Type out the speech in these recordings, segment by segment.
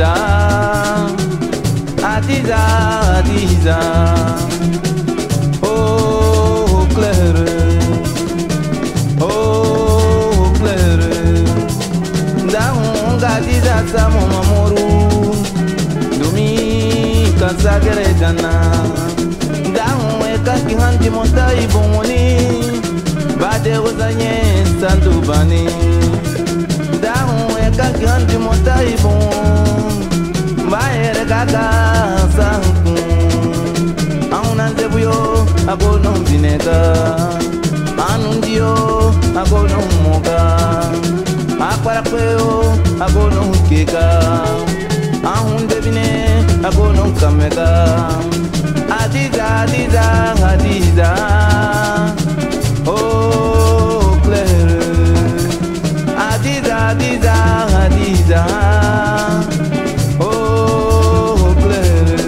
Adiza, Adiza, Adiza. Oh Claire, oh Claire. Daunga Adiza sa mama moru, dumi kasa kere jana. Daunga kaki hanti monta ibomoni, bade rozanye sandu bani. Ganti montai bon, maere gaga sangu. Aunande buyo agono binega, anundio agono moga, akwarapeo agono keka, aunde bine agono kamega. Adiza, Adiza, Adiza. Oh Claire, Adiza, Adiza. Oh Claire,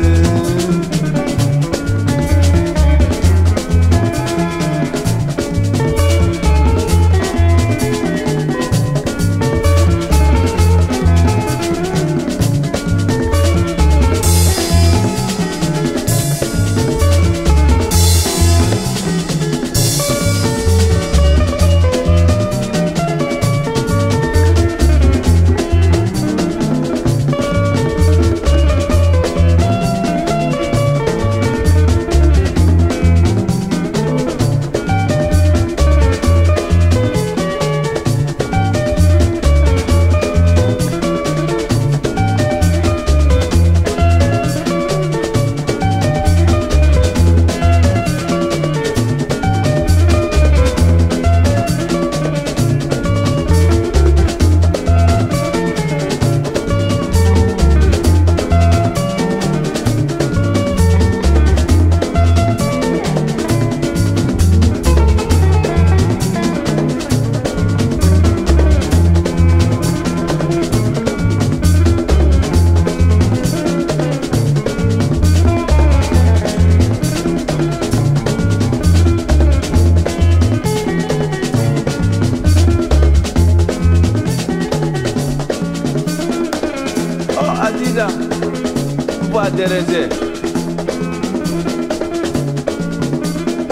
Adiza, pas déranger.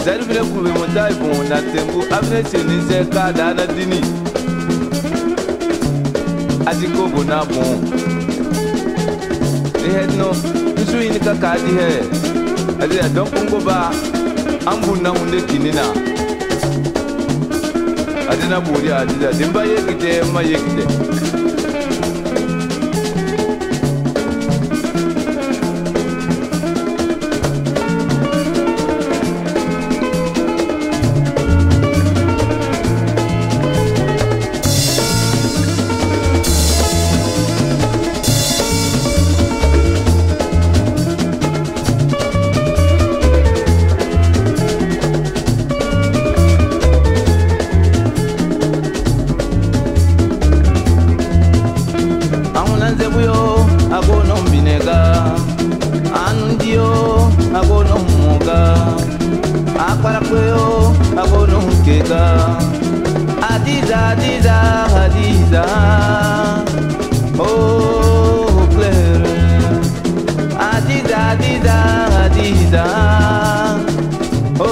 J'ai voulu prouver mon taille pour mon attendu. Après, c'est une zéka d'anadini. Adiko bonabon. Les heads non, je suis une kakadi head. Adiza, donc on goba. Ambuna munde kinina. Adina bouri Adiza. Demba yekite, ma yekite. Adiza, Adiza, Adiza. Oh Claire, Adiza, Adiza, Adiza. Oh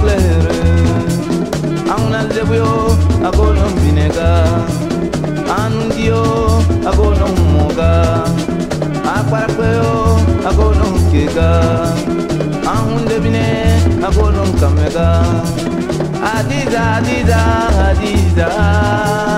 Claire, auna zebuyo agono binega, anundio agono moga, akwarapeo agono kega, ahunde bine agono kamega. Adiza, Adiza, Adiza.